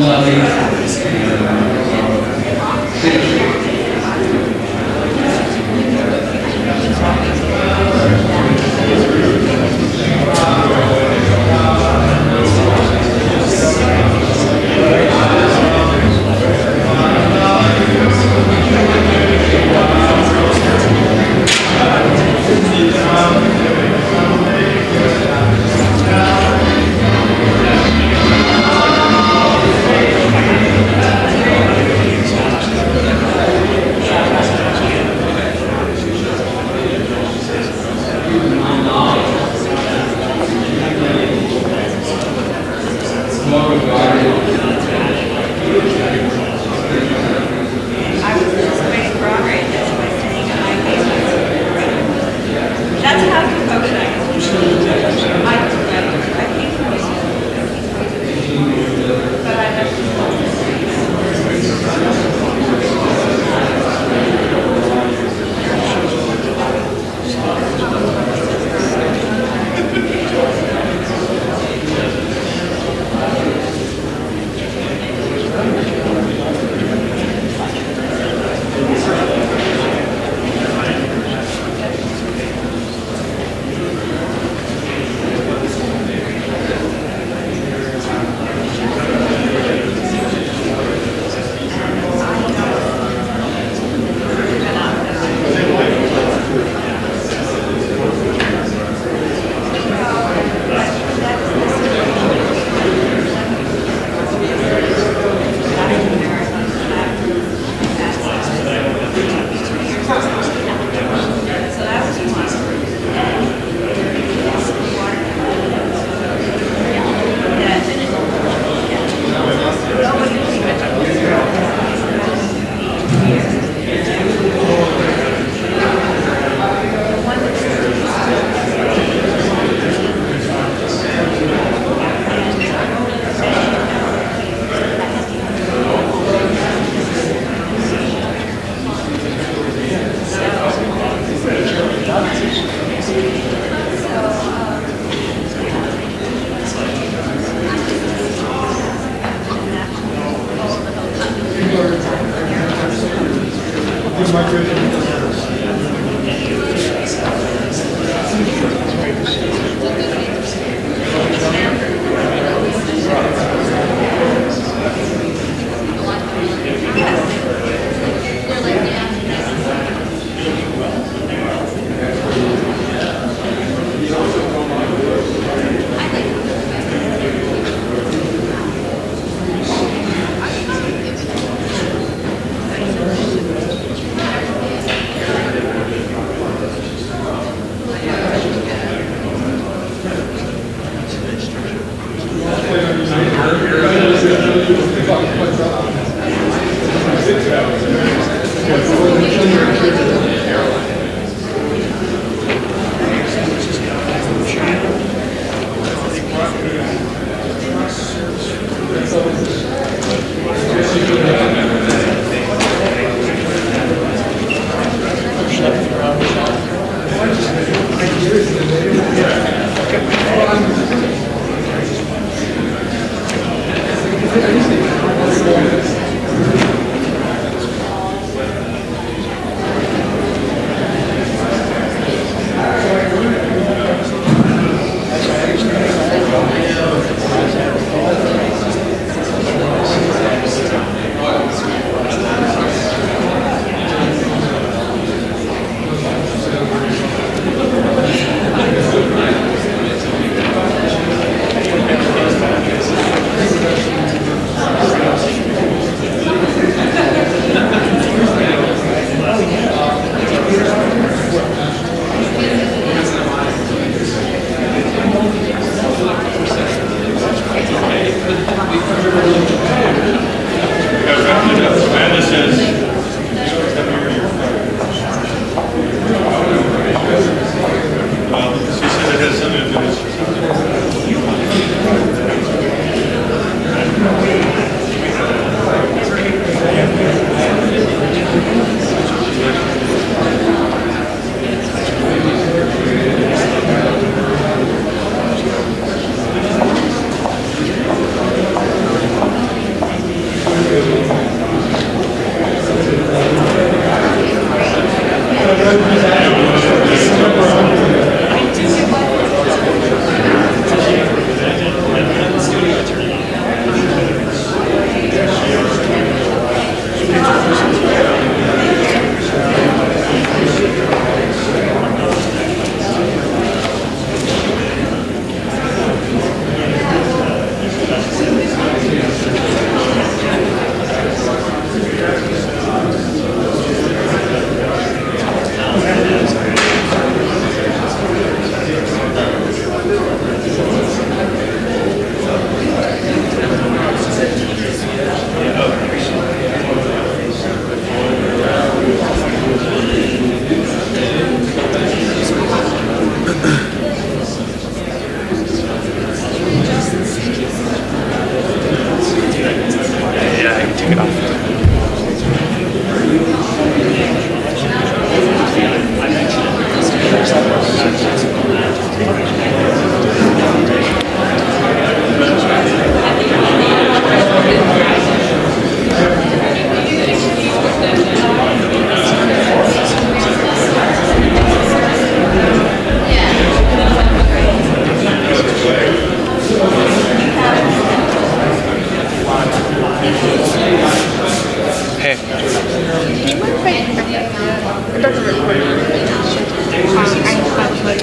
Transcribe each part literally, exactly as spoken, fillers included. Lovely.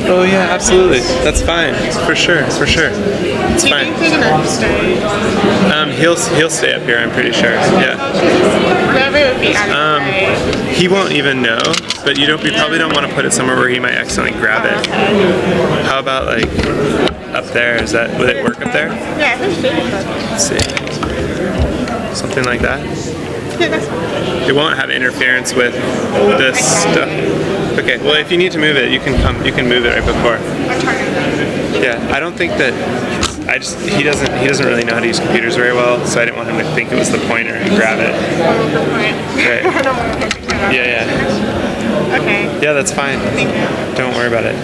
Oh yeah, absolutely. That's fine. For sure. For sure. It's Do you fine. think he's gonna stay? Um, he'll he'll stay up here. I'm pretty sure. Yeah. Whoever would be out of the way. He won't even know. But you don't. You probably don't want to put it somewhere where he might accidentally grab it. How about like up there? Is that would it work up there? Yeah, I think it's good. See, something like that. Yeah, that's fine. It won't have interference with this stuff. Okay. Well, if you need to move it, you can come. You can move it right before. I'm trying. Yeah. I don't think that. I just. He doesn't. He doesn't really know how to use computers very well, so I didn't want him to think it was the pointer and grab it. Right. Yeah. Yeah. Okay. Yeah, that's fine. Thank you. Don't worry about it.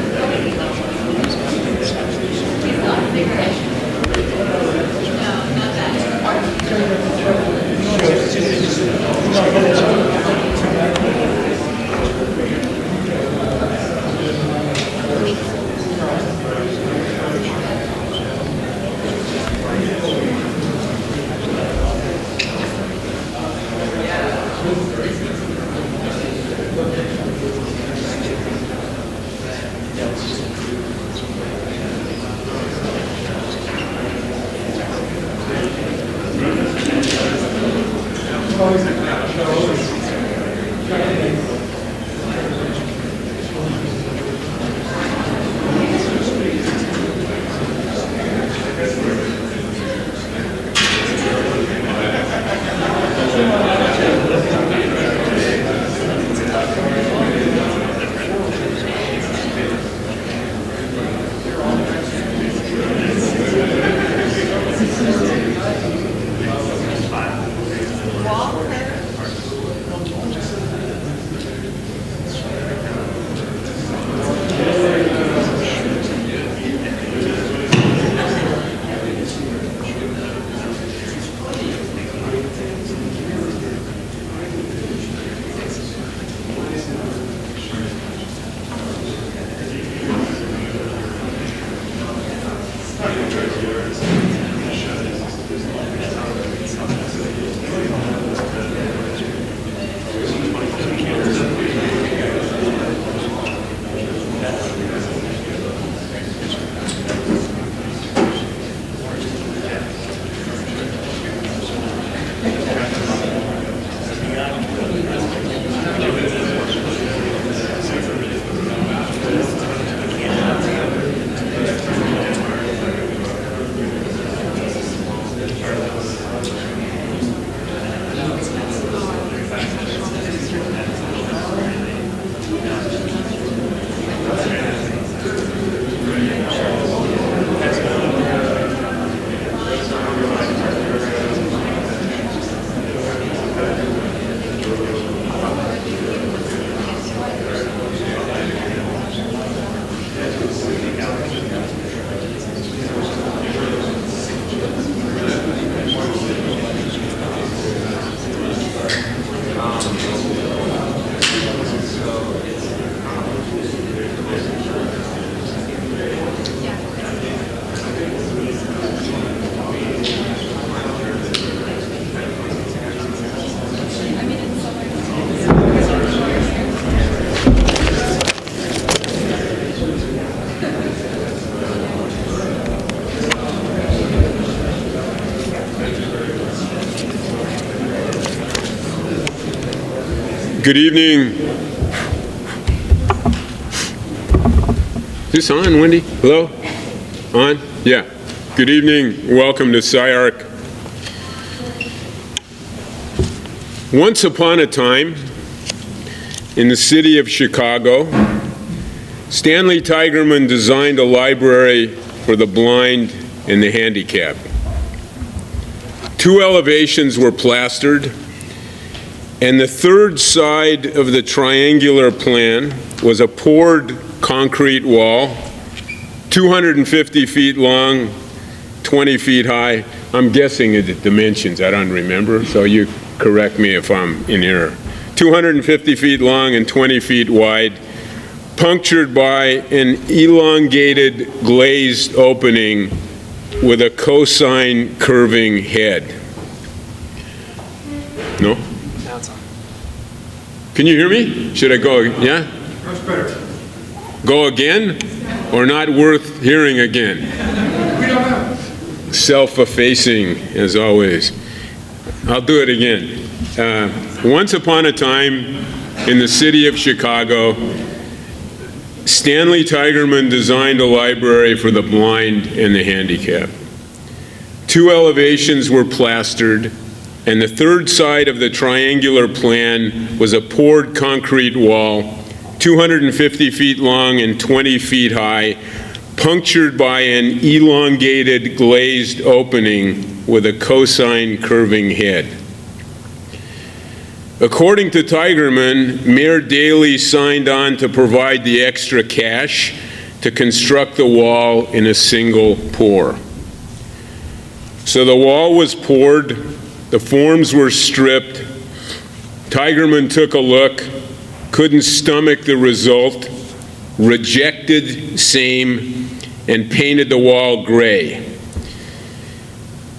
Good evening. Is this on, Wendy? Hello? On? Yeah. Good evening. Welcome to S C I-Arc. Once upon a time, in the city of Chicago, Stanley Tigerman designed a library for the blind and the handicapped. Two elevations were plastered, and the third side of the triangular plan was a poured concrete wall, two hundred fifty feet long, twenty feet high. I'm guessing at the dimensions, I don't remember, so you correct me if I'm in error. two hundred fifty feet long and twenty feet wide, punctured by an elongated glazed opening with a cosine curving head. No? Can you hear me? Should I go? Yeah? Much better. Go again? or not worth hearing again. Self-effacing, as always. I'll do it again. Uh, once upon a time, in the city of Chicago, Stanley Tigerman designed a library for the blind and the handicapped. Two elevations were plastered, and the third side of the triangular plan was a poured concrete wall, two hundred fifty feet long and twenty feet high, punctured by an elongated glazed opening with a cosine curving head. According to Tigerman, Mayor Daley signed on to provide the extra cash to construct the wall in a single pour. So the wall was poured, the forms were stripped. Tigerman took a look, couldn't stomach the result, rejected same, and painted the wall gray.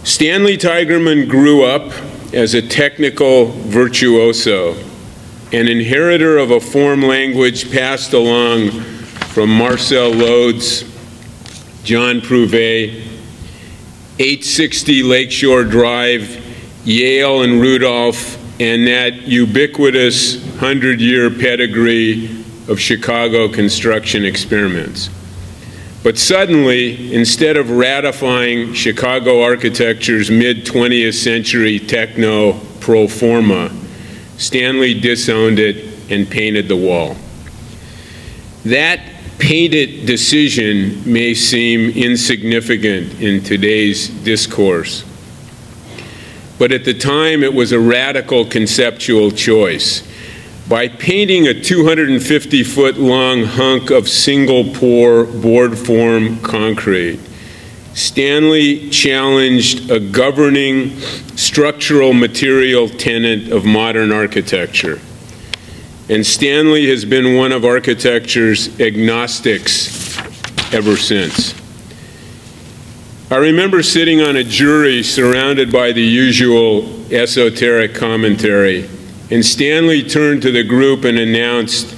Stanley Tigerman grew up as a technical virtuoso, an inheritor of a form language passed along from Marcel Lods, John Prouvé, eight sixty Lakeshore Drive, Yale and Rudolph, and that ubiquitous hundred-year pedigree of Chicago construction experiments. But suddenly, instead of ratifying Chicago architecture's mid-twentieth century techno pro forma, Stanley disowned it and painted the wall. That painted decision may seem insignificant in today's discourse, but at the time it was a radical conceptual choice. By painting a two hundred fifty foot long hunk of single pour board form concrete, Stanley challenged a governing structural material tenet of modern architecture. And Stanley has been one of architecture's agnostics ever since. I remember sitting on a jury surrounded by the usual esoteric commentary, and Stanley turned to the group and announced,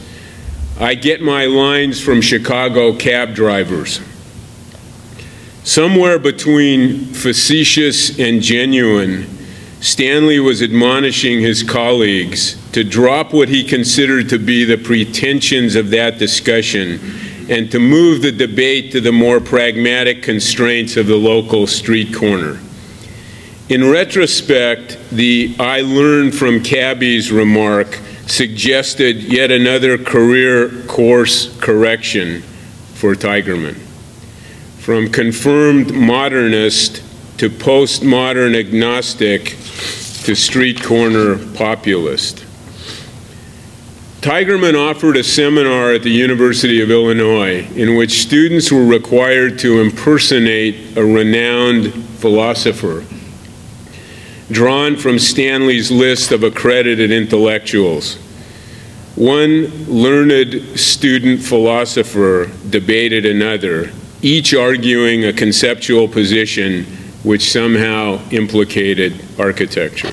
"I get my lines from Chicago cab drivers." Somewhere between facetious and genuine, Stanley was admonishing his colleagues to drop what he considered to be the pretensions of that discussion and to move the debate to the more pragmatic constraints of the local street corner. In retrospect, the "I learned from cabbies" remark suggested yet another career course correction for Tigerman. From confirmed modernist to postmodern agnostic to street corner populist. Tigerman offered a seminar at the University of Illinois in which students were required to impersonate a renowned philosopher, drawn from Stanley's list of accredited intellectuals. One learned student philosopher debated another, each arguing a conceptual position which somehow implicated architecture.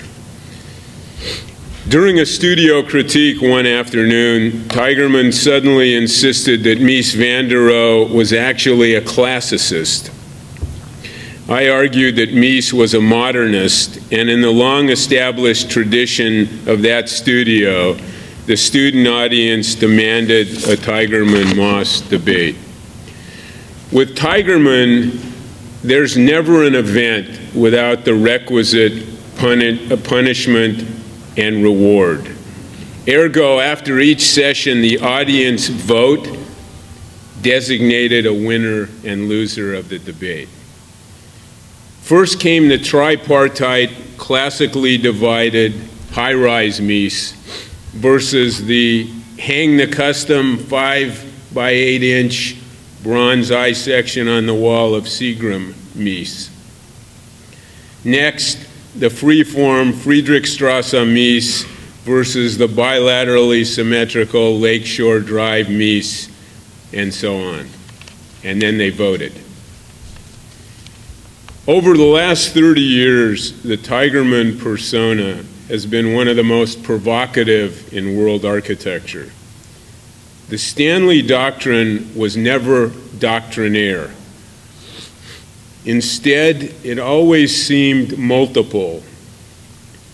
During a studio critique one afternoon, Tigerman suddenly insisted that Mies van der Rohe was actually a classicist. I argued that Mies was a modernist, and in the long-established tradition of that studio, the student audience demanded a Tigerman-Moss debate. With Tigerman, there's never an event without the requisite puni- punishment and reward. Ergo, after each session, the audience vote designated a winner and loser of the debate. First came the tripartite, classically divided, high-rise Mies versus the hang-the-custom five by eight inch bronze eye section on the wall of Seagram Mies. Next, the freeform Friedrichstrasse Mies versus the bilaterally symmetrical Lakeshore Drive Mies, and so on. And then they voted. Over the last thirty years, the Tigerman persona has been one of the most provocative in world architecture. The Stanley Doctrine was never doctrinaire. Instead, it always seemed multiple,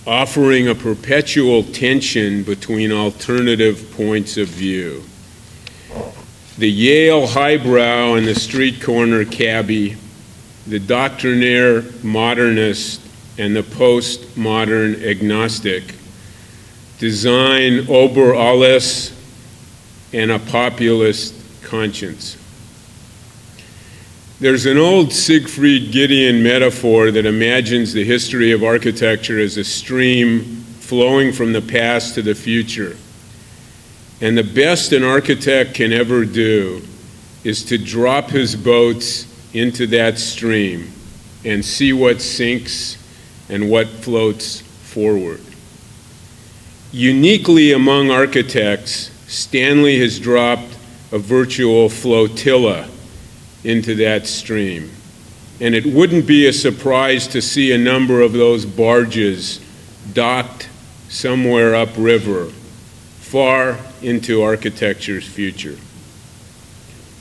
offering a perpetual tension between alternative points of view. The Yale highbrow and the street corner cabbie, the doctrinaire modernist and the postmodern agnostic, design ober alles and a populist conscience. There's an old Siegfried Giedion metaphor that imagines the history of architecture as a stream flowing from the past to the future. And the best an architect can ever do is to drop his boats into that stream and see what sinks and what floats forward. Uniquely among architects, Stanley has dropped a virtual flotilla into that stream. And it wouldn't be a surprise to see a number of those barges docked somewhere upriver, far into architecture's future.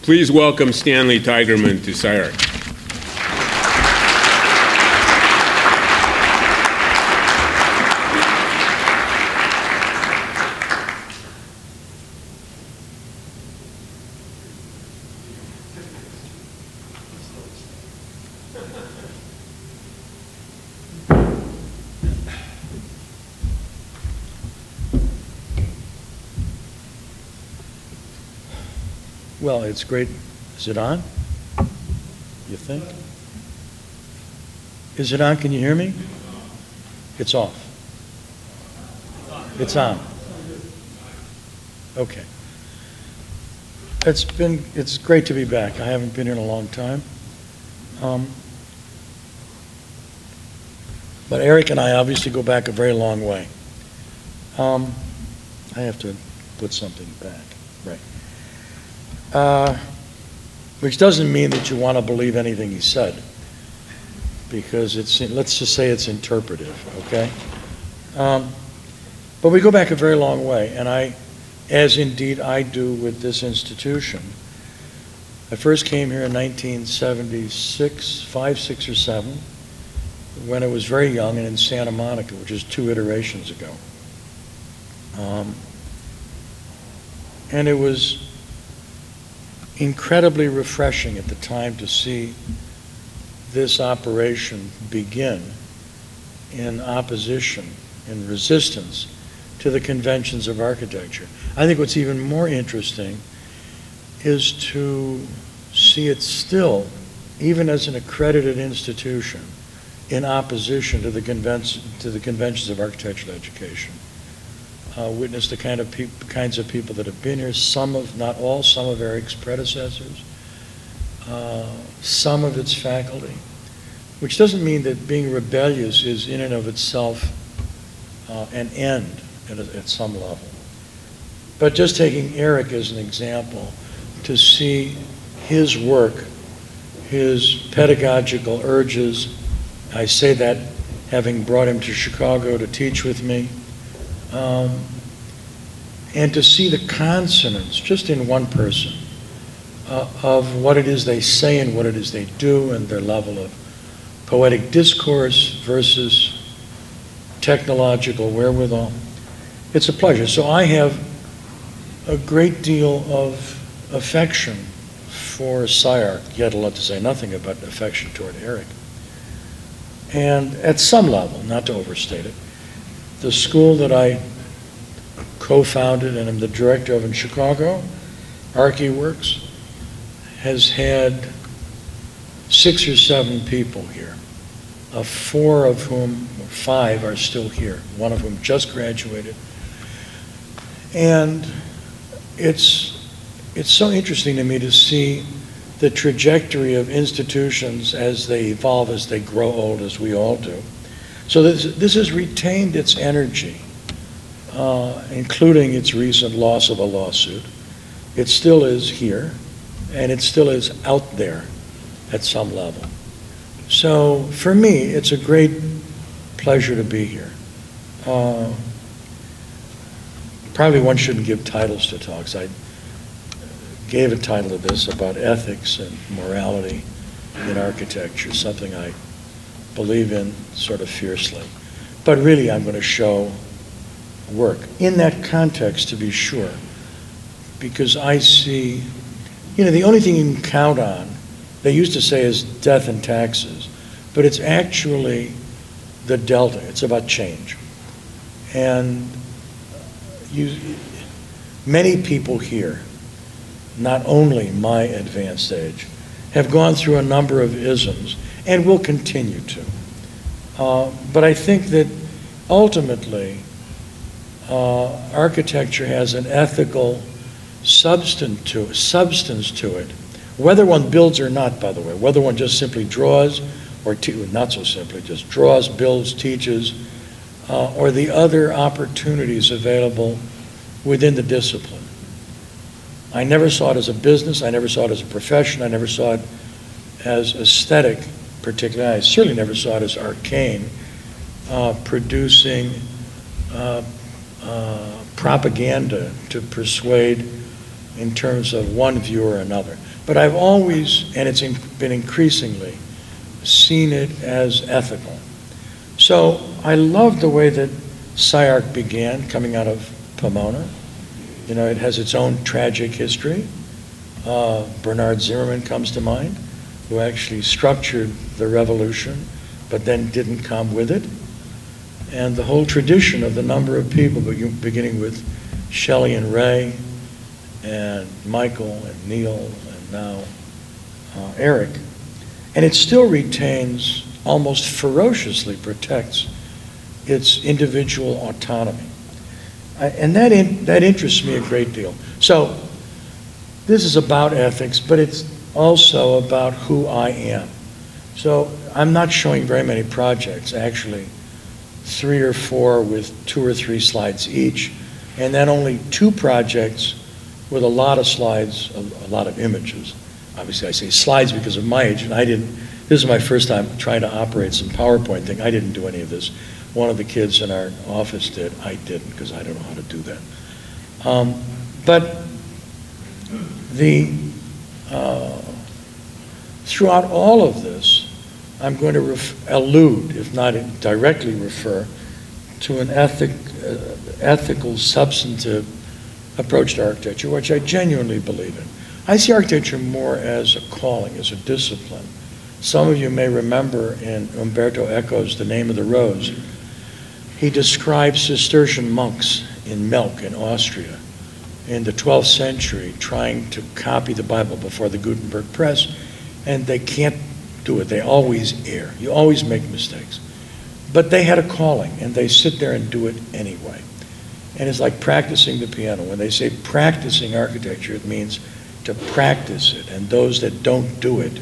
Please welcome Stanley Tigerman to S C I-Arc. Well, it's great. Is it on? You think? Is it on? Can you hear me? It's off. It's on. Okay. It's been, it's great to be back. I haven't been here in a long time. Um, but Eric and I obviously go back a very long way. Um, I have to put something back. Right. Uh, which doesn't mean that you want to believe anything he said, because it's, let's just say it's interpretive, okay? Um, but we go back a very long way, and I, as indeed I do with this institution, I first came here in nineteen seventy-six, five, six, or seven, when I was very young and in Santa Monica, which is two iterations ago. Um, and it was incredibly refreshing at the time to see this operation begin in opposition, in resistance to the conventions of architecture. I think what's even more interesting is to see it still, even as an accredited institution, in opposition to the, convention, to the conventions of architectural education. Uh, witness the kind of kinds of people that have been here, some of, not all, some of Eric's predecessors, uh, some of its faculty, which doesn't mean that being rebellious is in and of itself uh, an end at, a, at some level. But just taking Eric as an example, to see his work, his pedagogical urges, I say that having brought him to Chicago to teach with me, Um, and to see the consonance, just in one person, uh, of what it is they say and what it is they do and their level of poetic discourse versus technological wherewithal. It's a pleasure. So I have a great deal of affection for S C I-Arc, yet I'll have to say nothing about affection toward Eric. And at some level, not to overstate it, the school that I co-founded and am the director of in Chicago, Archeworks, has had six or seven people here, uh, four of whom, or five, are still here, one of whom just graduated. And it's, it's so interesting to me to see the trajectory of institutions as they evolve, as they grow old, as we all do. So this, this has retained its energy, uh, including its recent loss of a lawsuit. It still is here, and it still is out there at some level. So for me, it's a great pleasure to be here. Uh, probably one shouldn't give titles to talks. I, gave a title to this about ethics and morality in architecture, something I believe in sort of fiercely. But really, I'm going to show work in that context, to be sure, because I see, you know, the only thing you can count on, they used to say, is death and taxes, but it's actually the delta. It's about change. And you, many people here, not only my advanced age, have gone through a number of isms and will continue to. Uh, but I think that ultimately uh, architecture has an ethical substance to, substance to it, whether one builds or not, by the way, whether one just simply draws or te not so simply, just draws, builds, teaches, uh, or the other opportunities available within the discipline. I never saw it as a business, I never saw it as a profession, I never saw it as aesthetic particularly, I certainly never saw it as arcane, uh, producing uh, uh, propaganda to persuade in terms of one view or another. But I've always, and it's in, been increasingly, seen it as ethical. So I love the way that S C I-Arc began, coming out of Pomona. You know, it has its own tragic history. Uh, Bernard Zimmerman comes to mind, who actually structured the revolution, but then didn't come with it. And the whole tradition of the number of people, beginning with Shelley and Ray, and Michael and Neil, and now uh, Eric. And it still retains, almost ferociously protects, its individual autonomy. And that, in, that interests me a great deal. So this is about ethics, but it's also about who I am. So I'm not showing very many projects, actually three or four with two or three slides each, and then only two projects with a lot of slides, a, a lot of images. Obviously I say slides because of my age, and I didn't, this is my first time trying to operate some PowerPoint thing. I didn't do any of this. One of the kids in our office did. I didn't, because I don't know how to do that. Um, but the, uh, throughout all of this, I'm going to ref allude, if not directly refer, to an ethic, uh, ethical, substantive approach to architecture, which I genuinely believe in. I see architecture more as a calling, as a discipline. Some of you may remember in Umberto Eco's The Name of the Rose, he describes Cistercian monks in Melk in Austria in the twelfth century trying to copy the Bible before the Gutenberg press, and they can't do it. They always err. You always make mistakes. But they had a calling, and they sit there and do it anyway. And it's like practicing the piano. When they say practicing architecture, it means to practice it, and those that don't do it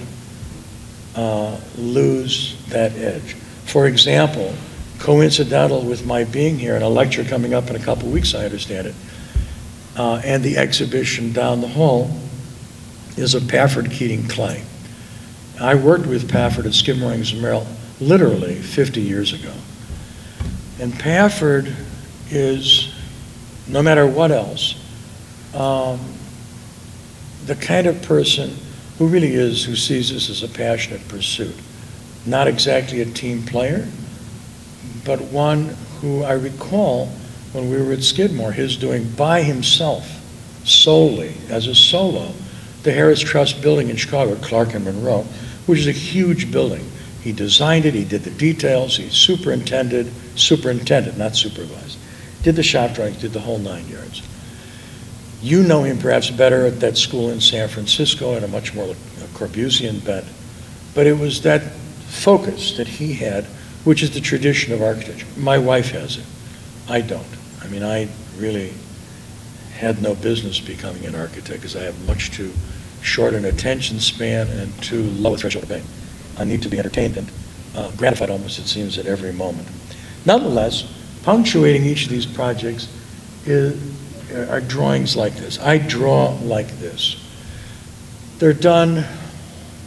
Uh, lose that edge. For example, coincidental with my being here and a lecture coming up in a couple weeks, I understand it, uh, and the exhibition down the hall is of Pafford Keating clay. I worked with Pafford at Skidmore, Owings and Merrill literally fifty years ago. And Pafford is, no matter what else, um, the kind of person who really is, who sees this as a passionate pursuit. Not exactly a team player, but one who I recall when we were at Skidmore, his doing by himself, solely, as a solo, the Harris Trust building in Chicago, Clark and Monroe, which is a huge building. He designed it, he did the details, he superintended, superintended, not supervised, did the shop drawings, did the whole nine yards. You know him perhaps better at that school in San Francisco in a much more Corbusian bent, but it was that focus that he had, which is the tradition of architecture. My wife has it. I don't. I mean, I really had no business becoming an architect because I have much too short an attention span and too low a threshold of pain. I need to be entertained and uh, gratified almost, it seems, at every moment. Nonetheless, punctuating each of these projects is are drawings like this. I draw like this. They're done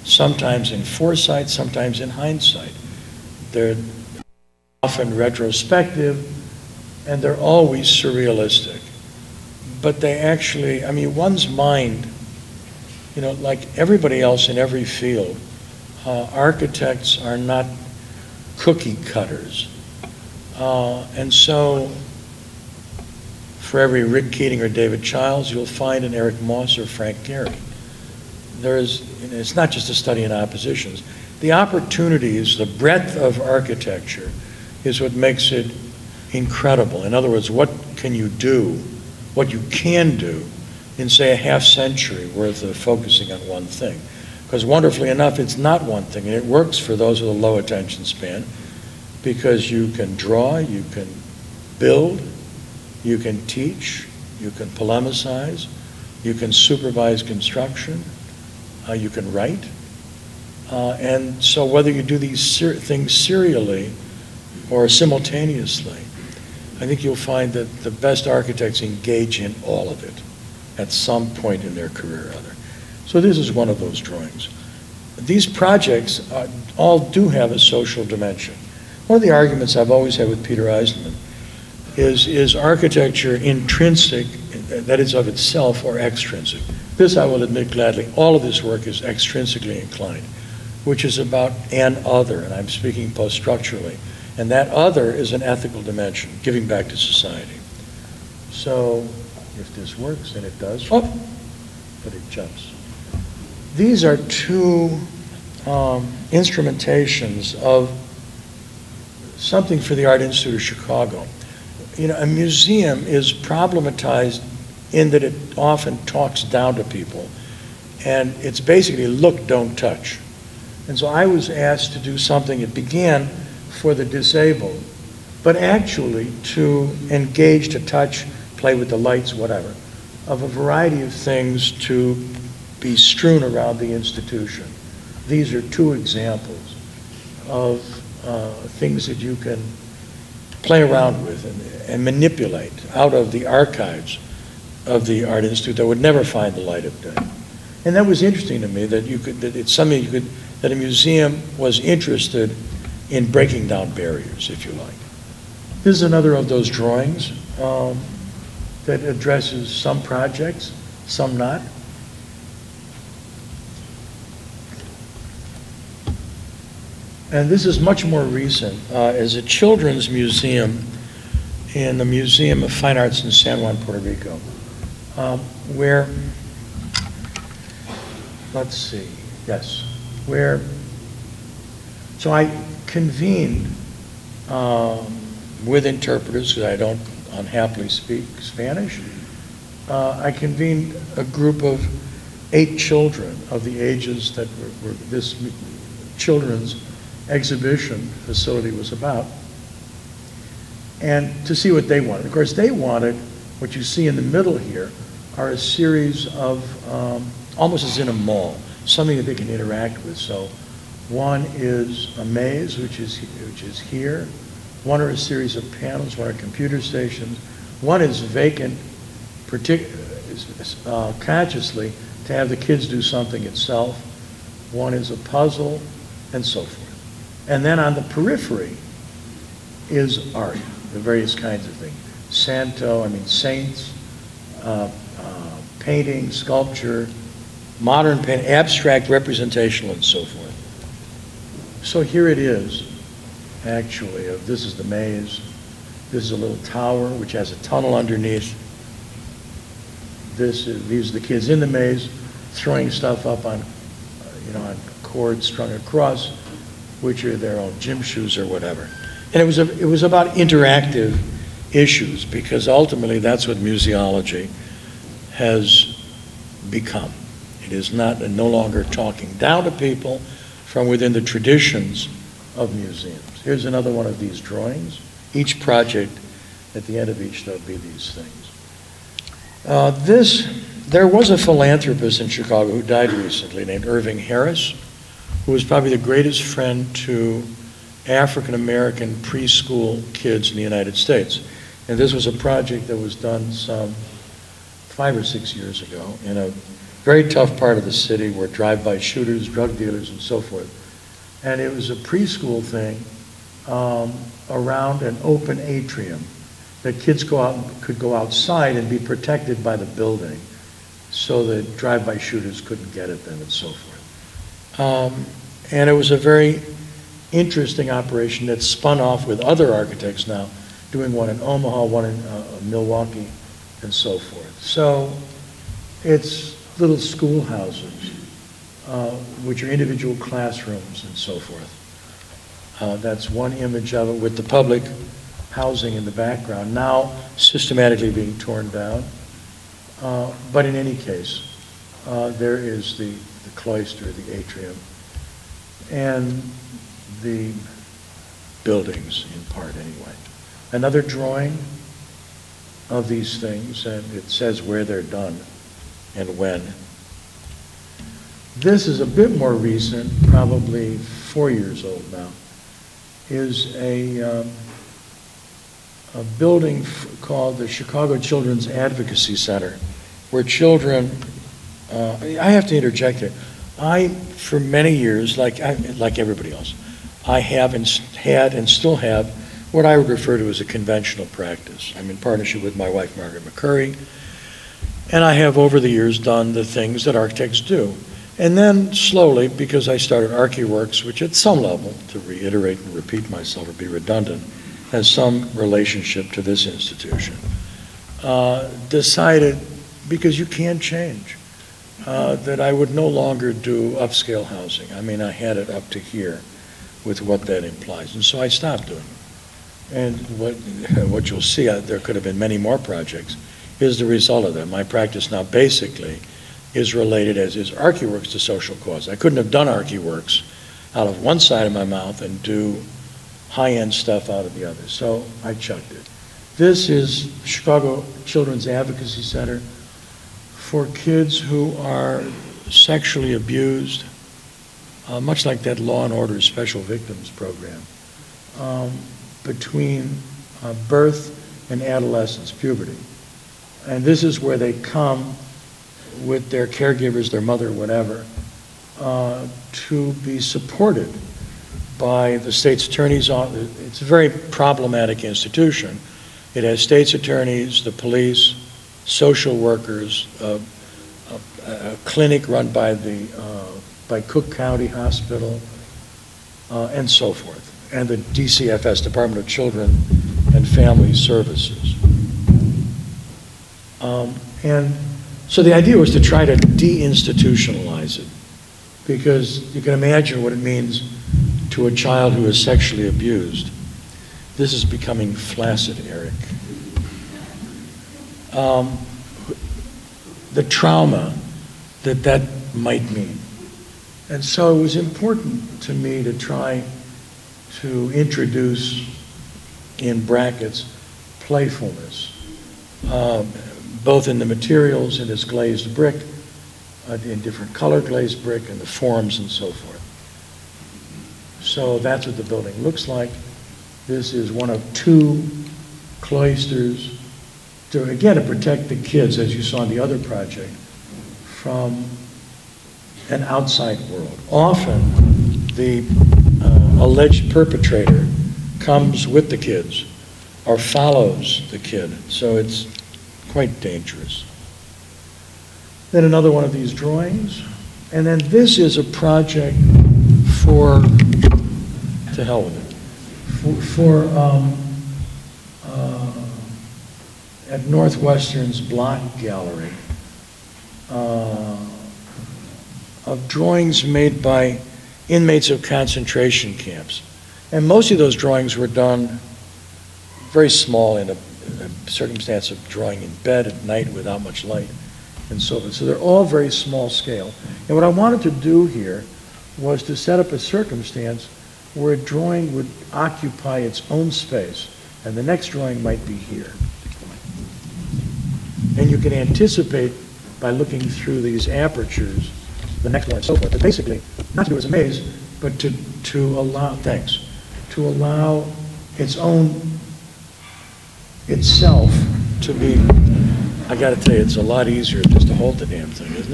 sometimes in foresight, sometimes in hindsight. They're often retrospective, and they're always surrealistic. But they actually, I mean, one's mind you know, like everybody else in every field, uh, architects are not cookie cutters. Uh, and so for every Rick Keating or David Childs, you'll find an Eric Moss or Frank Gehry. There is, and it's not just a study in oppositions. The opportunities, the breadth of architecture is what makes it incredible. In other words, what can you do, what you can do in, say, a half century worth of focusing on one thing. Because wonderfully enough, it's not one thing, and it works for those with a low attention span, because you can draw, you can build, you can teach, you can polemicize, you can supervise construction, uh, you can write. Uh, and so whether you do these ser things serially or simultaneously, I think you'll find that the best architects engage in all of it at some point in their career or other. So this is one of those drawings. These projects uh, all do have a social dimension. One of the arguments I've always had with Peter Eisenman is, is architecture intrinsic, that is of itself, or extrinsic? This I will admit gladly, all of this work is extrinsically inclined, which is about an other, and I'm speaking post-structurally, and that other is an ethical dimension, giving back to society. So if this works, and it does, oh, but it jumps. These are two um, instrumentations of something for the Art Institute of Chicago. You know, a museum is problematized in that it often talks down to people, and it's basically look, don't touch. And so I was asked to do something. It began for the disabled, but actually to engage, to touch, play with the lights, whatever, of a variety of things to be strewn around the institution. These are two examples of uh, things that you can play around with and, and manipulate out of the archives of the Art Institute that would never find the light of day. And that was interesting to me, that you could, that it's something you could, that a museum was interested in breaking down barriers, if you like. This is another of those drawings um, that addresses some projects, some not. And this is much more recent. Uh, as a children's museum in the Museum of Fine Arts in San Juan, Puerto Rico, um, where, let's see, yes, where, so I convened um, with interpreters, because I don't unhappily speak Spanish. Uh, I convened a group of eight children of the ages that were, were this children's exhibition facility was about, and to see what they wanted. Of course, they wanted, what you see in the middle here, are a series of, um, almost as in a mall, something that they can interact with. So one is a maze, which is, which is here. One are a series of panels, one are computer stations. One is vacant, uh, consciously, to have the kids do something itself. One is a puzzle, and so forth. And then on the periphery is art, the various kinds of things. Santo, I mean saints, uh, uh, painting, sculpture, modern painting, abstract, representational, and so forth. So here it is, actually, of this is the maze. This is a little tower which has a tunnel underneath. This is, these are the kids in the maze throwing stuff up on, you know, on cords strung across, which are their own gym shoes or whatever. And it was, a, it was about interactive issues, because ultimately that's what museology has become. It is not, no longer talking down to people from within the traditions of museums. Here's another one of these drawings. Each project, at the end of each, there'll be these things. Uh, this, there was a philanthropist in Chicago who died recently named Irving Harris, who was probably the greatest friend to African-American preschool kids in the United States. And this was a project that was done some five or six years ago in a very tough part of the city where drive-by shooters, drug dealers, and so forth. And it was a preschool thing um, around an open atrium that kids go out, could go outside and be protected by the building. so that drive-by shooters couldn't get at them and so forth. Um, and it was a very interesting operation that spun off with other architects now, doing one in Omaha, one in uh, Milwaukee, and so forth. So it's little schoolhouses, uh, which are individual classrooms and so forth. Uh, that's one image of it with the public housing in the background, now systematically being torn down. Uh, but in any case, uh, there is the, the cloister, the atrium, and the buildings in part anyway. Another drawing of these things, and it says where they're done and when. This is a bit more recent, probably four years old now, is a, um, a building called the Chicago Children's Advocacy Center, where children, uh, I have to interject here. I, for many years, like, I, like everybody else, I have and had and still have what I would refer to as a conventional practice. I'm in partnership with my wife, Margaret McCurry, and I have over the years done the things that architects do. And then slowly, because I started Archeworks, which at some level, to reiterate and repeat myself or be redundant, has some relationship to this institution, uh, decided, because you can change, uh, that I would no longer do upscale housing. I mean, I had it up to here with what that implies, and so I stopped doing it. And what, what you'll see, uh, there could have been many more projects, is the result of that. My practice now basically is related, as is Archeworks, to social cause. I couldn't have done Archeworks out of one side of my mouth and do high-end stuff out of the other, so I chucked it. This is Chicago Children's Advocacy Center for kids who are sexually abused, uh, much like that Law and Order Special Victims program. Um, between uh, birth and adolescence, puberty. And this is where they come with their caregivers, their mother, whatever, uh, to be supported by the state's attorney's office. It's a very problematic institution. It has state's attorneys, the police, social workers, uh, a, a clinic run by, the, uh, by Cook County Hospital, uh, and so forth, and the D C F S, Department of Children and Family Services. Um, and so the idea was to try to deinstitutionalize it, because you can imagine what it means to a child who is sexually abused. This is becoming flaccid, Eric. Um, the trauma that that might mean. And so it was important to me to try to introduce, in brackets, playfulness, um, both in the materials, in this glazed brick, uh, in different color glazed brick, and the forms and so forth. So that's what the building looks like. This is one of two cloisters to, again, to protect the kids, as you saw in the other project, from an outside world. Often the alleged perpetrator comes with the kids or follows the kid, so it's quite dangerous. Then another one of these drawings, and then this is a project for, to hell with it, for, for um, uh, at Northwestern's Block Gallery, uh, of drawings made by inmates of concentration camps. And most of those drawings were done very small in a, a circumstance of drawing in bed at night without much light and so forth. So they're all very small scale. And what I wanted to do here was to set up a circumstance where a drawing would occupy its own space, and the next drawing might be here. And you can anticipate by looking through these apertures the next one and so forth, but basically, not to do as a maze, but to, to allow, thanks, to allow its own, itself to be, I gotta tell you, it's a lot easier just to hold the damn thing, isn't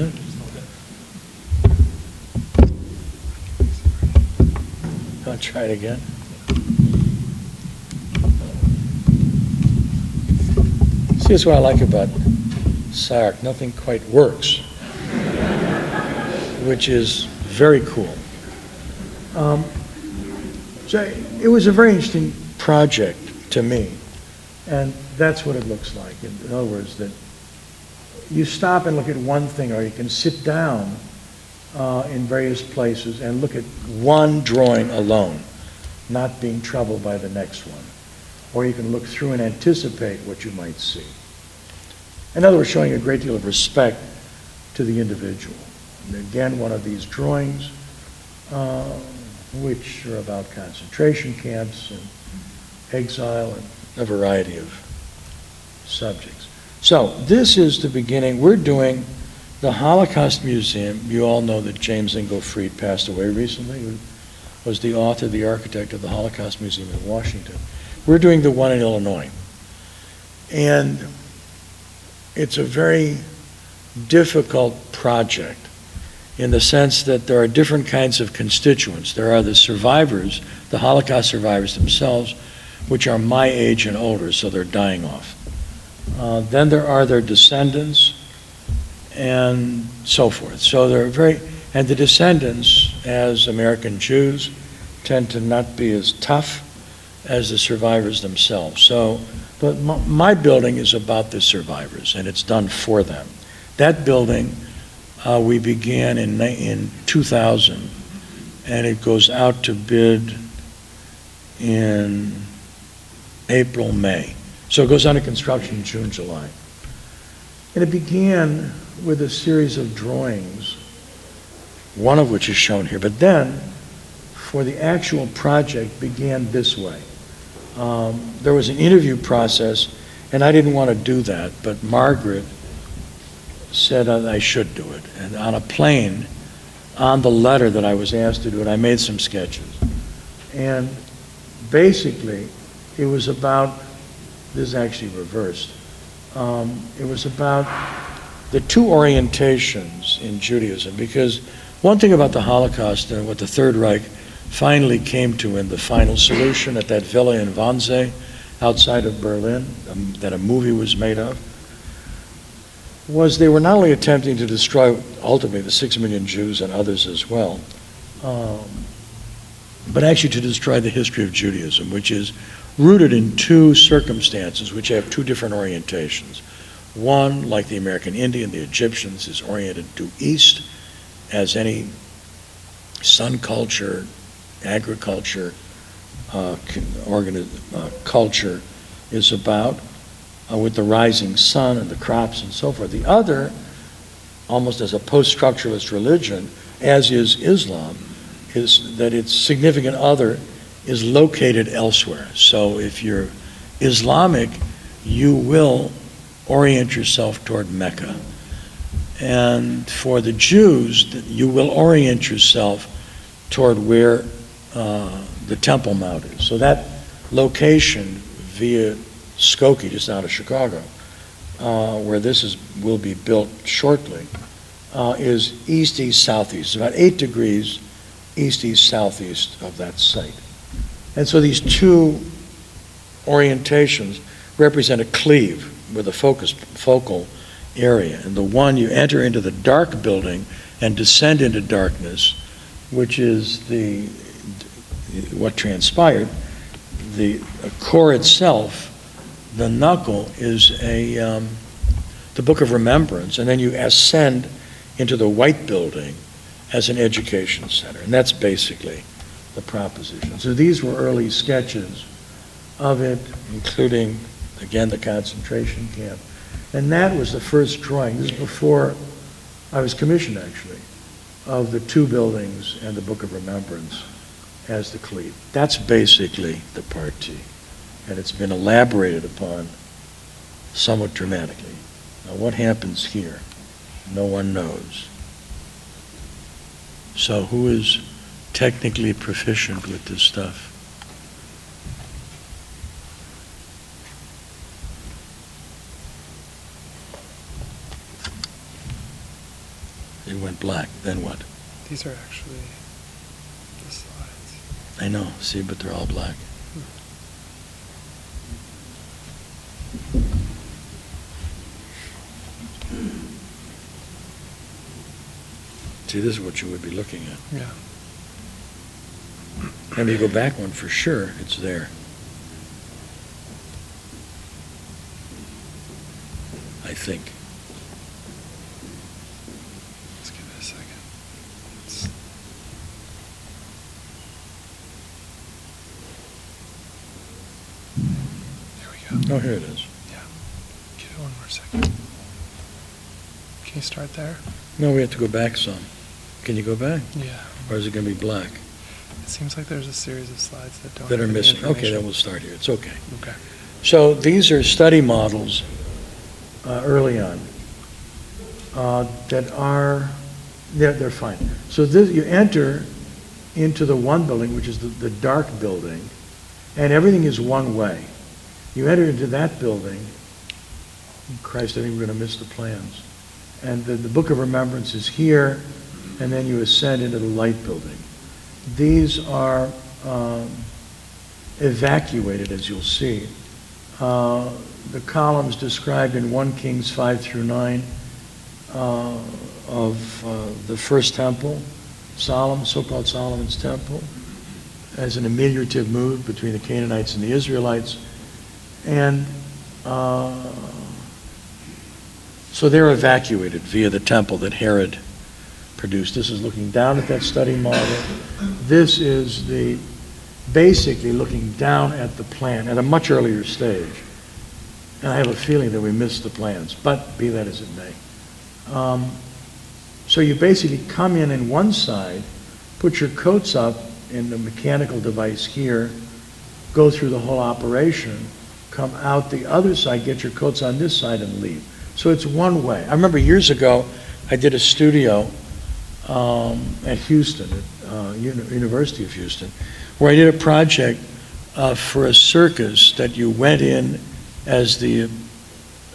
it? I'll try it again. See, that's what I like about S C I-Arc, nothing quite works, which is very cool. Um, so it was a very interesting project to me, and that's what it looks like. In other words, that you stop and look at one thing, or you can sit down uh, in various places and look at one drawing alone, not being troubled by the next one. Or you can look through and anticipate what you might see. In other words, showing a great deal of respect to the individual. And again, one of these drawings, uh, which are about concentration camps and exile and a variety of subjects. So this is the beginning. We're doing the Holocaust Museum. You all know that James Ingolfried passed away recently, who was the author, the architect of the Holocaust Museum in Washington. We're doing the one in Illinois. And it's a very difficult project in the sense that there are different kinds of constituents. There are the survivors, the Holocaust survivors themselves, which are my age and older, so they're dying off. Uh, then there are their descendants and so forth. So they're very, and the descendants, as American Jews, tend to not be as tough as the survivors themselves. So, but my, my building is about the survivors, and it's done for them. That building uh, we began in, in two thousand, and it goes out to bid in April, May. So it goes under construction in June, July. And it began with a series of drawings, one of which is shown here, but then for the actual project began this way. Um, there was an interview process, and I didn't want to do that, but Margaret said uh, I should do it. And on a plane, on the letter that I was asked to do it, I made some sketches. And basically, it was about, this is actually reversed, um, it was about the two orientations in Judaism, because one thing about the Holocaust and what the Third Reich finally came to in the final solution at that villa in Wannsee outside of Berlin um, that a movie was made of, was they were not only attempting to destroy ultimately the six million Jews and others as well, um, but actually to destroy the history of Judaism, which is rooted in two circumstances which have two different orientations. One, like the American Indian, the Egyptians, is oriented due east, as any sun culture, agriculture, uh, organ uh, culture is about, uh, with the rising sun and the crops and so forth. The other, almost as a post-structuralist religion, as is Islam, is that its significant other is located elsewhere. So if you're Islamic, you will orient yourself toward Mecca. And for the Jews, you will orient yourself toward where uh, the Temple Mount is. So that location via Skokie, just out of Chicago, uh, where this is will be built shortly, uh, is east-east-southeast, about eight degrees east-east-southeast of that site. And so these two orientations represent a cleave with a focus, focal area. And the one, you enter into the dark building and descend into darkness, which is the what transpired. The core itself, the knuckle, is a um, the Book of Remembrance. And then you ascend into the white building as an education center. And that's basically the proposition. So these were early sketches of it, including, again, the concentration camp. And that was the first drawing. This is before I was commissioned, actually, of the two buildings and the Book of Remembrance as the cleave. That's basically the Part T. And it's been elaborated upon somewhat dramatically. Now, what happens here? No one knows. So who is technically proficient with this stuff? It went black, then what? These are actually the slides. I know, see, but they're all black. Hmm. See, this is what you would be looking at. Yeah. I mean, you go back one for sure, it's there. I think. Let's give it a second. It's... There we go. Oh, here it is. Yeah. Give it one more second. Can you start there? No, we have to go back some. Can you go back? Yeah. Or is it going to be black? It seems like there's a series of slides that don't. That are missing. Okay, then we'll start here. It's okay. Okay. So these are study models uh, early on uh, that are they're, they're fine. So this, you enter into the one building, which is the, the dark building, and everything is one way. You enter into that building. Christ, I think we're going to miss the plans. And the, the Book of Remembrance is here, and then you ascend into the light building. These are um, evacuated, as you'll see. Uh, the columns described in one Kings five through nine uh, of uh, the first temple, Solomon, so-called Solomon's temple, as an ameliorative move between the Canaanites and the Israelites. And uh, so they're evacuated via the temple that Herod produced. This is looking down at that study model. This is the basically looking down at the plan at a much earlier stage. And I have a feeling that we missed the plans, but be that as it may. Um, so you basically come in in one side, put your coats up in the mechanical device here, go through the whole operation, come out the other side, get your coats on this side and leave. So it's one way. I remember years ago, I did a studio Um, at Houston, at uh, Uni University of Houston, where I did a project uh, for a circus that you went in as the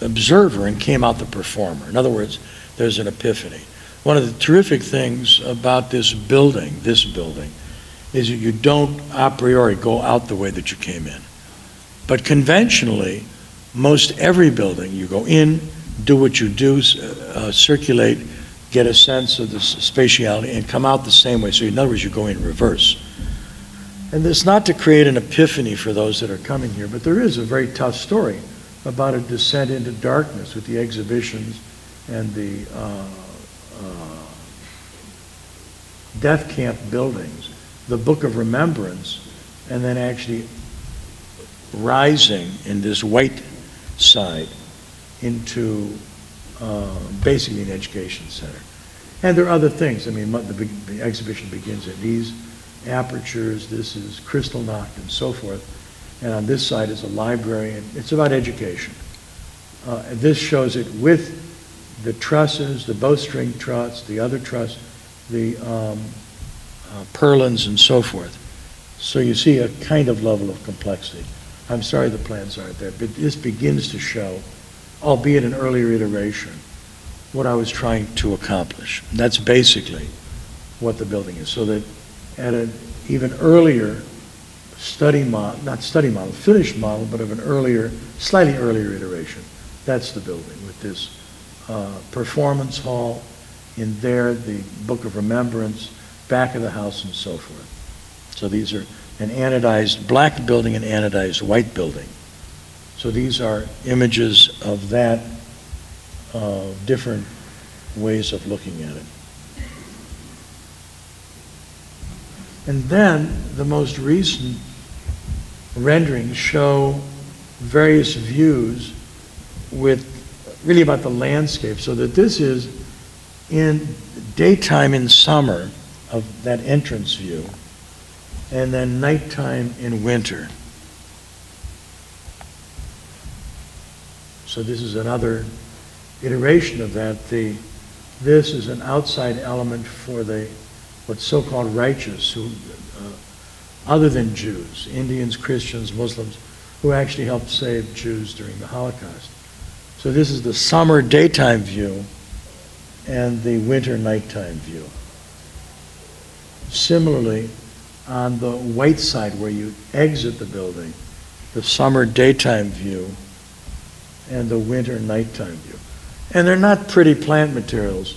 observer and came out the performer. In other words, there's an epiphany. One of the terrific things about this building, this building, is that you don't a priori go out the way that you came in. But conventionally, most every building, you go in, do what you do, uh, circulate, get a sense of the spatiality and come out the same way. So in other words, you go in reverse. And it's not to create an epiphany for those that are coming here, but there is a very tough story about a descent into darkness with the exhibitions and the uh, uh, death camp buildings, the Book of Remembrance, and then actually rising in this white side into Uh, basically an education center. And there are other things. I mean, the, the exhibition begins at these apertures, this is Kristallnacht and so forth, and on this side is a library, and it's about education. Uh, and this shows it with the trusses, the bowstring truss, the other truss, the um, uh, purlins and so forth. So you see a kind of level of complexity. I'm sorry the plans aren't there, but this begins to show, albeit an earlier iteration, what I was trying to accomplish. That's basically what the building is. So that at an even earlier study model, not study model, finished model, but of an earlier, slightly earlier iteration, that's the building with this uh, performance hall, in there the Book of Remembrance, back of the house and so forth. So these are an anodized black building and anodized white building. So these are images of that, uh, different ways of looking at it. And then the most recent renderings show various views with really about the landscape, so that this is in daytime in summer of that entrance view, and then nighttime in winter. So this is another iteration of that. The, this is an outside element for the what's so-called righteous, who, uh, other than Jews, Indians, Christians, Muslims, who actually helped save Jews during the Holocaust. So this is the summer daytime view and the winter nighttime view. Similarly, on the white side where you exit the building, the summer daytime view and the winter nighttime view. And they're not pretty plant materials.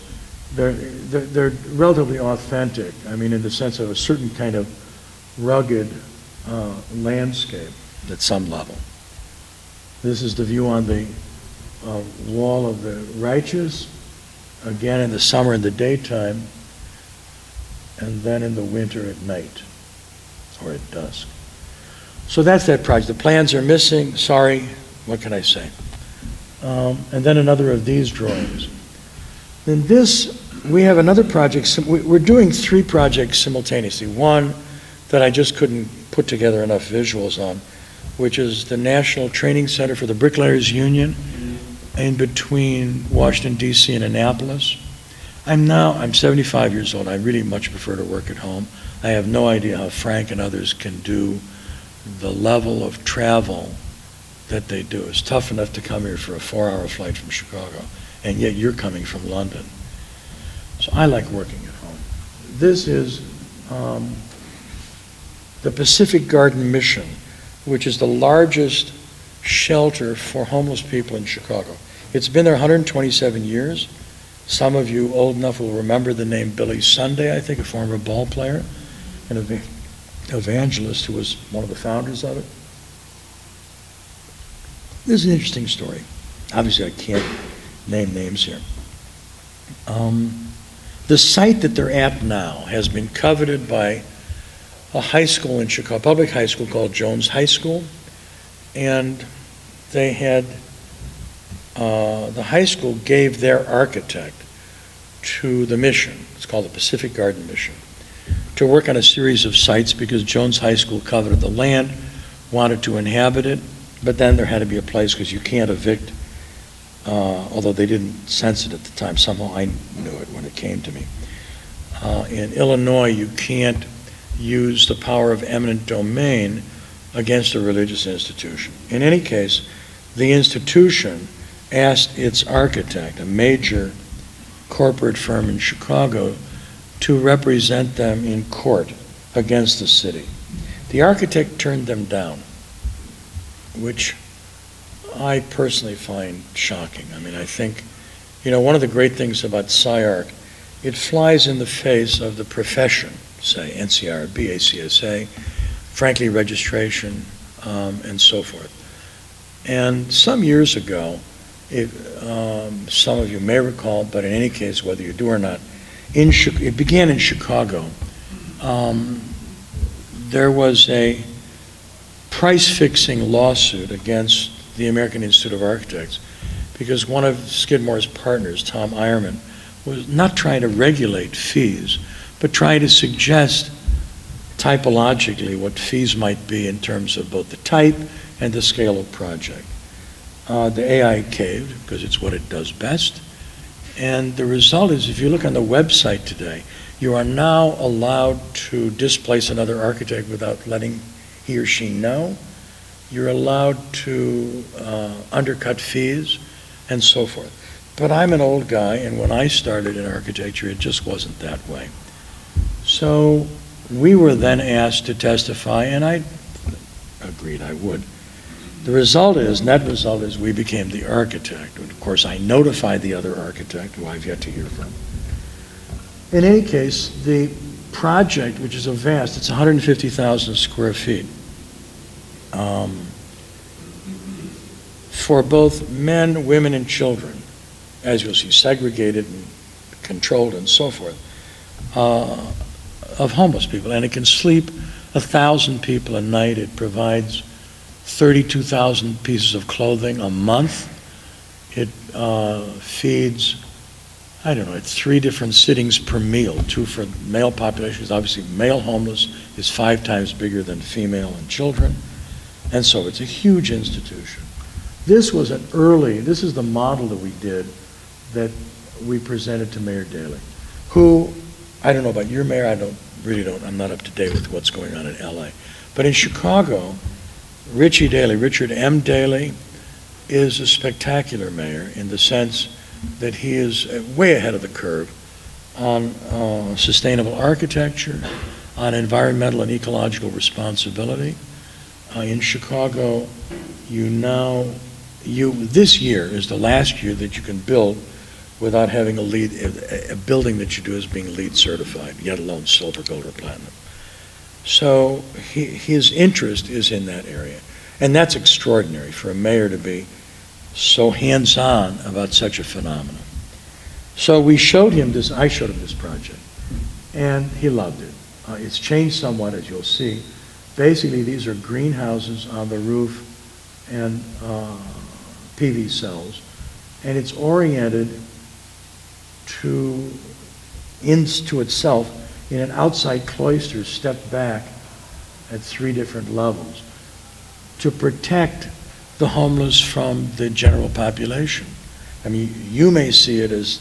they're, they're, they're relatively authentic, I mean, in the sense of a certain kind of rugged uh, landscape. At some level. This is the view on the uh, wall of the righteous, again in the summer in the daytime, and then in the winter at night, or at dusk. So that's that project. The plans are missing, sorry, what can I say? Um, and then another of these drawings. Then this, we have another project, we're doing three projects simultaneously. One that I just couldn't put together enough visuals on, which is the National Training Center for the Bricklayers Union in between Washington, D C and Annapolis. I'm now, I'm seventy-five years old, I really much prefer to work at home. I have no idea how Frank and others can do the level of travel that they do. It's tough enough to come here for a four-hour flight from Chicago, and yet you're coming from London. So I like working at home. This is um, the Pacific Garden Mission, which is the largest shelter for homeless people in Chicago. It's been there one hundred twenty-seven years. Some of you old enough will remember the name Billy Sunday, I think, a former ball player and an evangelist who was one of the founders of it. This is an interesting story. Obviously, I can't name names here. Um, the site that they're at now has been coveted by a high school in Chicago, public high school called Jones High School, and they had, uh, the high school gave their architect to the mission, it's called the Pacific Garden Mission, to work on a series of sites because Jones High School coveted the land, wanted to inhabit it, but then there had to be a place because you can't evict, uh, although they didn't sense it at the time, somehow I knew it when it came to me. Uh, in Illinois, you can't use the power of eminent domain against a religious institution. In any case, the institution asked its architect, a major corporate firm in Chicago, to represent them in court against the city. The architect turned them down, which I personally find shocking. I mean, I think, you know, one of the great things about S C I-Arc, it flies in the face of the profession, say N C R B, A C S A, frankly registration, um, and so forth. And some years ago, it, um, some of you may recall, but in any case, whether you do or not, in Chi it began in Chicago. Um, there was a price-fixing lawsuit against the American Institute of Architects because one of Skidmore's partners, Tom Ireman, was not trying to regulate fees, but trying to suggest typologically what fees might be in terms of both the type and the scale of project. Uh, the A I caved, because it's what it does best, and the result is if you look on the website today, you are now allowed to displace another architect without letting he or she know. You're allowed to uh, undercut fees and so forth. But I'm an old guy, and when I started in architecture, it just wasn't that way. So we were then asked to testify, and I agreed I would. The result is, net result is, we became the architect. And of course, I notified the other architect, who I've yet to hear from. In any case, the project, which is a vast, it's one hundred fifty thousand square feet, um, for both men, women, and children, as you'll see, segregated and controlled and so forth, Uh, of homeless people, and it can sleep a thousand people a night. It provides thirty-two thousand pieces of clothing a month. It uh, feeds, I don't know, it's three different sittings per meal, two for male populations. Obviously, male homeless is five times bigger than female and children, and so it's a huge institution. This was an early, this is the model that we did that we presented to Mayor Daley, who, I don't know about your mayor, I don't, really don't, I'm not up to date with what's going on in L A. But in Chicago, Richie Daley, Richard M. Daley, is a spectacular mayor in the sense that he is way ahead of the curve on uh, sustainable architecture, on environmental and ecological responsibility. Uh, in Chicago, you now, you, this year is the last year that you can build without having a LEED, a building that you do as being LEED certified, yet alone silver, gold, or platinum. So he, his interest is in that area. And that's extraordinary for a mayor to be so hands-on about such a phenomenon. So we showed him this, I showed him this project, and he loved it. Uh, it's changed somewhat, as you'll see. Basically, these are greenhouses on the roof and uh, P V cells, and it's oriented to, in, to itself in an outside cloister stepped back at three different levels to protect the homeless from the general population. I mean, you may see it as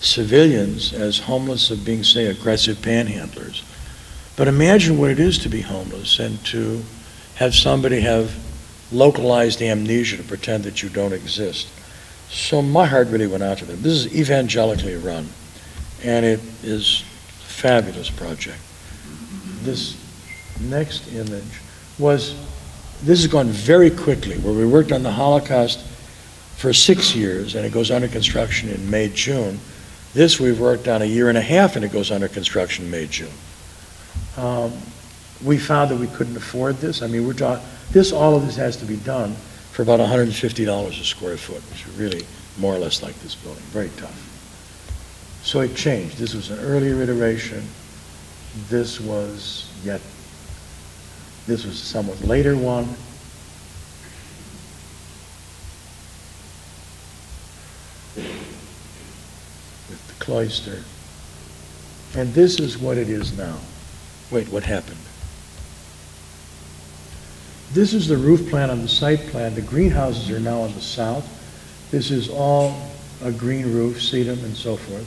civilians, as homeless of being, say, aggressive panhandlers. But imagine what it is to be homeless and to have somebody have localized amnesia to pretend that you don't exist. So my heart really went out to them. This is evangelically run, and it is a fabulous project. This next image was, this has gone very quickly, where we worked on the Holocaust for six years, and it goes under construction in May, June. This we've worked on a year and a half, and it goes under construction May, June. Um, we found that we couldn't afford this. I mean, we're talking, this, all of this has to be done for about one hundred fifty dollars a square foot, which is really more or less like this building, very tough. So it changed. This was an earlier iteration. This was yet, this was a somewhat later one. With the cloister. And this is what it is now. Wait, what happened? This is the roof plan on the site plan. The greenhouses are now on the south. This is all a green roof, sedum and so forth.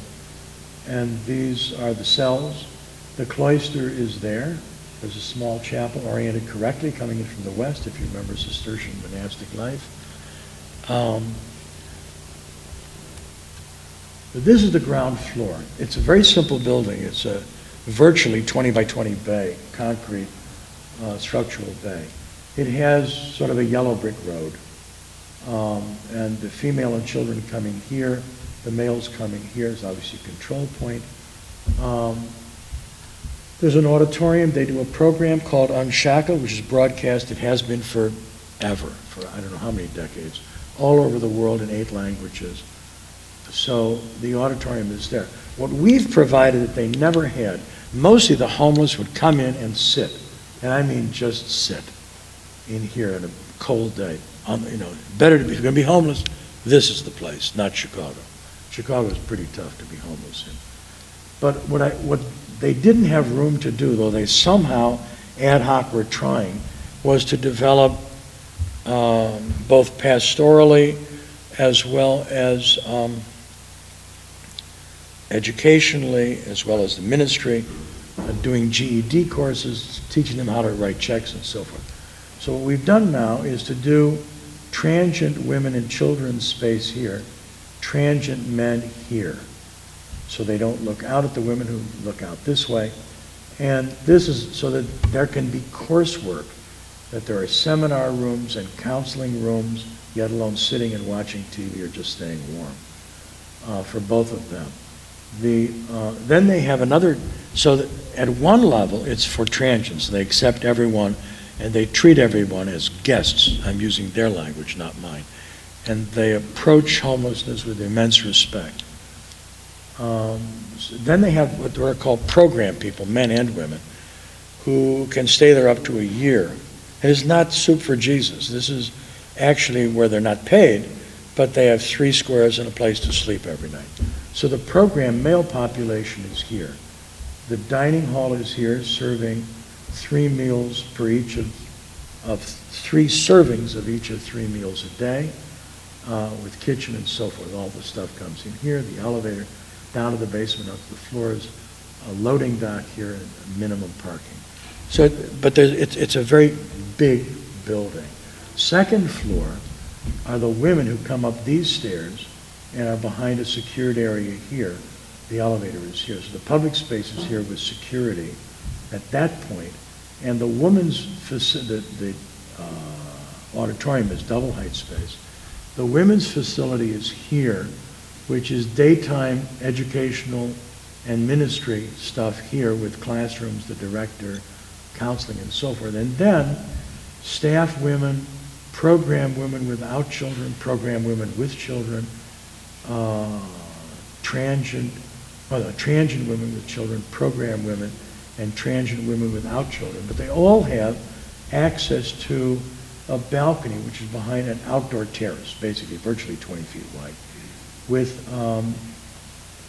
And these are the cells. The cloister is there. There's a small chapel oriented correctly coming in from the west, if you remember Cistercian monastic life. Um, but this is the ground floor. It's a very simple building. It's a virtually twenty by twenty bay, concrete uh, structural bay. It has sort of a yellow brick road. Um, and the female and children coming here, the males coming here is obviously a control point. Um, there's an auditorium. They do a program called Unshackled, which is broadcast. It has been forever, for I don't know how many decades, all over the world in eight languages. So the auditorium is there. What we've provided that they never had, mostly the homeless would come in and sit, and I mean just sit in here on a cold day. Um, you know, better to be, if you're going to be homeless, this is the place, not Chicago. Chicago is pretty tough to be homeless in. But what, I, what they didn't have room to do, though they somehow ad hoc were trying, was to develop um, both pastorally as well as um, educationally, as well as the ministry, uh, doing G E D courses, teaching them how to write checks and so forth. So what we've done now is to do transient women and children's space here, transient men here. So they don't look out at the women who look out this way. And this is so that there can be coursework, that there are seminar rooms and counseling rooms, yet alone sitting and watching T V or just staying warm uh, for both of them. The, uh, then they have another, so that at one level it's for transients. They accept everyone and they treat everyone as guests. I'm using their language, not mine. And they approach homelessness with immense respect. Um, so then they have what are called program people, men and women, who can stay there up to a year. It is not soup for Jesus. This is actually where they're not paid, but they have three squares and a place to sleep every night. So the program male population is here. The dining hall is here, serving three meals per each of, of three servings of each of three meals a day, uh, with kitchen and so forth. All the stuff comes in here, the elevator, down to the basement, up to the floors, a loading dock here, and minimum parking. So, but it's, it's a very big building. Second floor are the women who come up these stairs and are behind a secured area here. The elevator is here. So the public space is here with security at that point. And the women's facility, the, the uh, auditorium is double height space. The women's facility is here which is daytime educational and ministry stuff here with classrooms, the director, counseling, and so forth. And then staff women, program women without children, program women with children, uh, transient, well, no, transient women with children, program women, and transient women without children. But they all have access to a balcony, which is behind an outdoor terrace, basically virtually twenty feet wide, with um,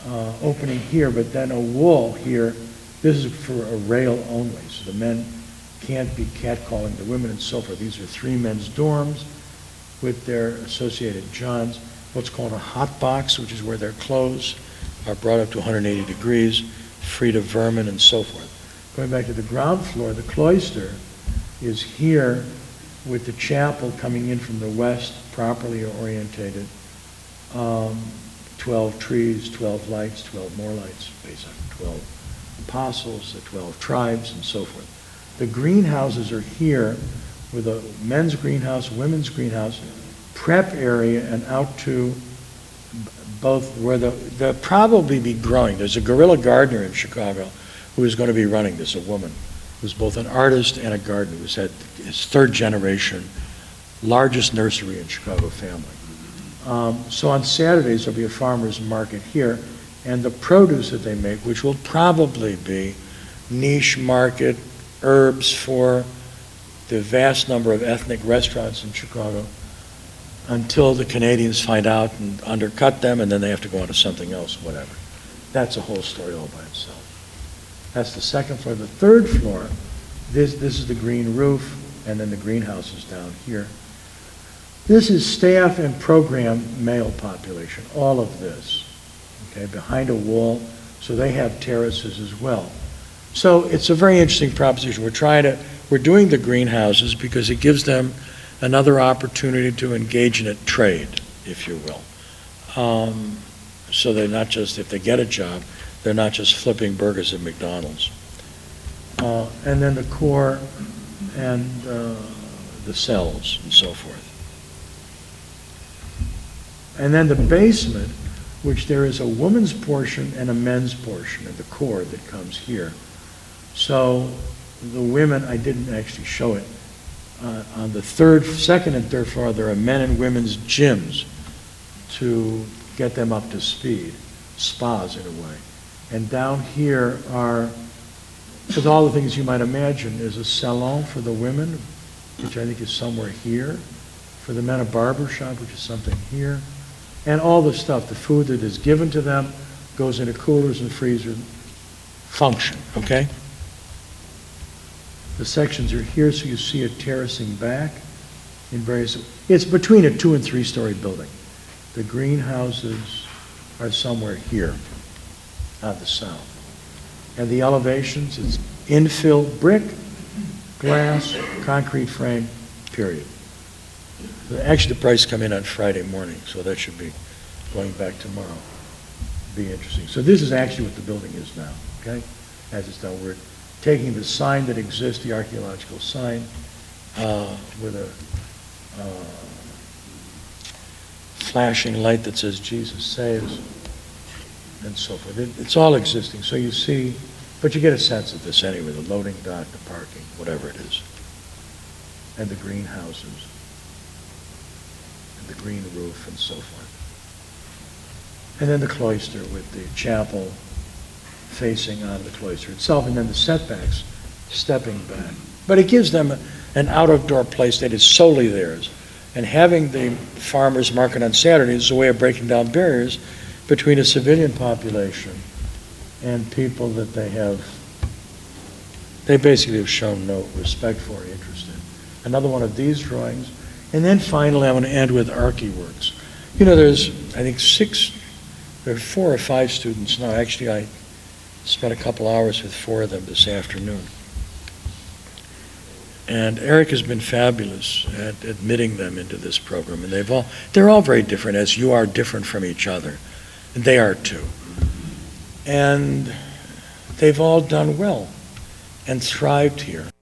uh, opening here, but then a wall here. This is for a rail only, so the men can't be catcalling the women and so forth. These are three men's dorms with their associated johns, what's called a hot box, which is where their clothes are brought up to one hundred eighty degrees, free to vermin and so forth. Going back to the ground floor, the cloister is here with the chapel coming in from the west, properly orientated. Um, twelve trees, twelve lights, twelve more lights, based on twelve apostles, the twelve tribes, and so forth. The greenhouses are here with a men's greenhouse, women's greenhouse, prep area, and out to both where the, they'll probably be growing. There's a guerrilla gardener in Chicago who is going to be running this, a woman who's both an artist and a gardener, who's had his third generation, largest nursery in Chicago family. Um, so on Saturdays, there'll be a farmer's market here, and the produce that they make, which will probably be niche market herbs for the vast number of ethnic restaurants in Chicago, until the Canadians find out and undercut them, and then they have to go on to something else, whatever. That's a whole story all by itself. That's the second floor. The third floor, this, this is the green roof, and then the greenhouses down here. This is staff and program male population, all of this, okay, behind a wall, so they have terraces as well. So it's a very interesting proposition. We're trying to, we're doing the greenhouses because it gives them another opportunity to engage in a trade, if you will. Um, so they're not just, if they get a job, they're not just flipping burgers at McDonald's. Uh, and then the core and uh, the cells and so forth. And then the basement, which there is a woman's portion and a men's portion of the core that comes here. So the women, I didn't actually show it. Uh, on the third, second and third floor, there are men and women's gyms to get them up to speed, spas in a way. And down here are, with all the things you might imagine, is a salon for the women, which I think is somewhere here, for the men a barber shop, which is something here. And all the stuff, the food that is given to them goes into coolers and freezers, function, okay? The sections are here, so you see it terracing back in various, it's between a two and three story building. The greenhouses are somewhere here on the south. And the elevations, it's infill brick, glass, concrete frame, period. Actually, the price come in on Friday morning, so that should be going back tomorrow. Be interesting. So this is actually what the building is now, okay? As it's done, we're taking the sign that exists, the archaeological sign, uh, with a uh, flashing light that says Jesus saves, and so forth. It, it's all existing, so you see, but you get a sense of this anyway, the loading dock, the parking, whatever it is, and the greenhouses, the green roof and so forth. And then the cloister with the chapel facing on the cloister itself, and then the setbacks stepping back. But it gives them an outdoor place that is solely theirs. And having the farmers market on Saturdays is a way of breaking down barriers between a civilian population and people that they have, they basically have shown no respect for or interest in. Another one of these drawings. And then finally, I want to end with Archeworks. You know, there's, I think, six, there are four or five students now. Actually, I spent a couple hours with four of them this afternoon. And Eric has been fabulous at admitting them into this program. And they've all, they're all very different, as you are different from each other. And they are too. And they've all done well and thrived here.